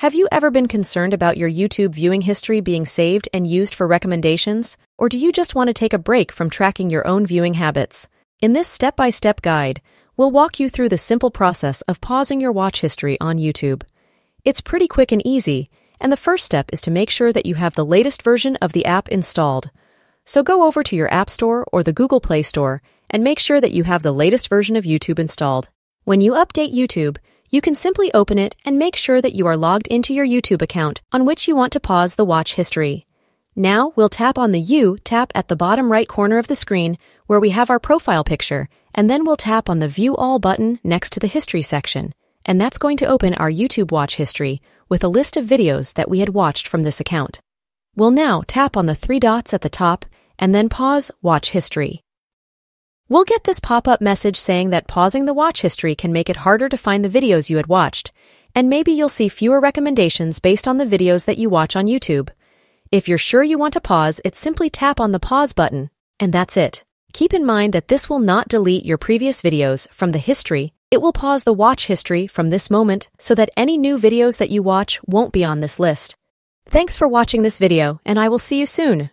Have you ever been concerned about your YouTube viewing history being saved and used for recommendations? Or do you just want to take a break from tracking your own viewing habits? In this step-by-step guide, we'll walk you through the simple process of pausing your watch history on YouTube. It's pretty quick and easy, and the first step is to make sure that you have the latest version of the app installed. So go over to your App Store or the Google Play Store and make sure that you have the latest version of YouTube installed. When you update YouTube, you can simply open it and make sure that you are logged into your YouTube account on which you want to pause the watch history. Now we'll tap on the U tab at the bottom right corner of the screen where we have our profile picture, and then we'll tap on the View All button next to the History section, and that's going to open our YouTube watch history with a list of videos that we had watched from this account. We'll now tap on the three dots at the top and then pause watch history. We'll get this pop-up message saying that pausing the watch history can make it harder to find the videos you had watched, and maybe you'll see fewer recommendations based on the videos that you watch on YouTube. If you're sure you want to pause, it's simply tap on the pause button, and that's it. Keep in mind that this will not delete your previous videos from the history, it will pause the watch history from this moment so that any new videos that you watch won't be on this list. Thanks for watching this video, and I will see you soon.